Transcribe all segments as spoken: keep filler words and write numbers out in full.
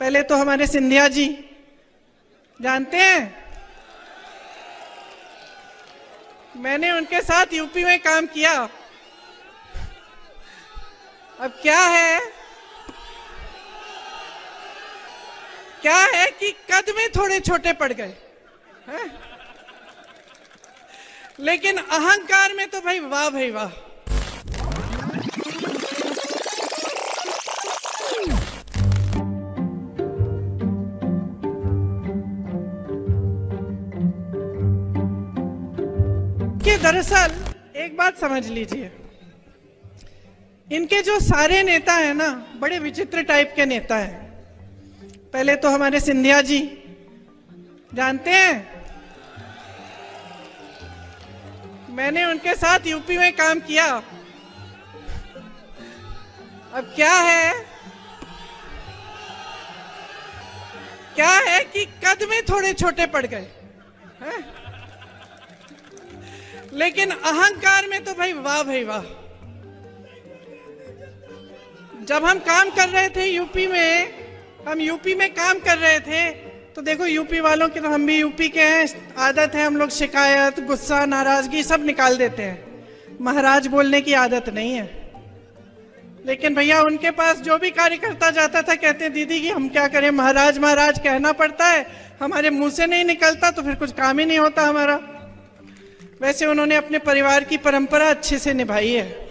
पहले तो हमारे सिंधिया जी, जानते हैं मैंने उनके साथ यूपी में काम किया। अब क्या है क्या है कि कद में थोड़े छोटे पड़ गए हैं, लेकिन अहंकार में तो भाई वाह भाई वाह। दरअसल एक बात समझ लीजिए, इनके जो सारे नेता हैं ना, बड़े विचित्र टाइप के नेता हैं। पहले तो हमारे सिंधिया जी, जानते हैं मैंने उनके साथ यूपी में काम किया। अब क्या है क्या है कि कद में थोड़े छोटे पड़ गए हैं, लेकिन अहंकार में तो भाई वाह भाई वाह। जब हम काम कर रहे थे यूपी में, हम यूपी में काम कर रहे थे तो देखो यूपी वालों की, तो हम भी यूपी के हैं, आदत है हम लोग शिकायत, गुस्सा, नाराजगी सब निकाल देते हैं। महाराज बोलने की आदत नहीं है, लेकिन भैया उनके पास जो भी कार्यकर्ता जाता था कहते हैं दीदी कि हम क्या करें, महाराज महाराज कहना पड़ता है, हमारे मुँह से नहीं निकलता तो फिर कुछ काम ही नहीं होता हमारा। वैसे उन्होंने अपने परिवार की परंपरा अच्छे से निभाई है।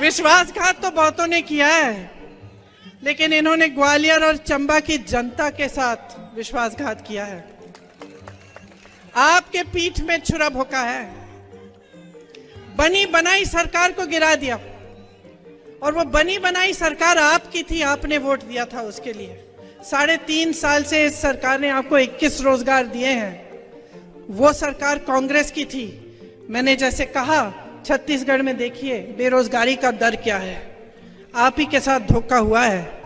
विश्वासघात तो बहुतों ने किया है, लेकिन इन्होंने ग्वालियर और चंबा की जनता के साथ विश्वासघात किया है। आपके पीठ में छुरा भोंका है, बनी बनाई सरकार को गिरा दिया, और वो बनी बनाई सरकार आपकी थी, आपने वोट दिया था उसके लिए। साढ़े तीन साल से इस सरकार ने आपको इक्कीस रोजगार दिए हैं। वो सरकार कांग्रेस की थी, मैंने जैसे कहा छत्तीसगढ़ में देखिए बेरोजगारी का दर क्या है। आप ही के साथ धोखा हुआ है।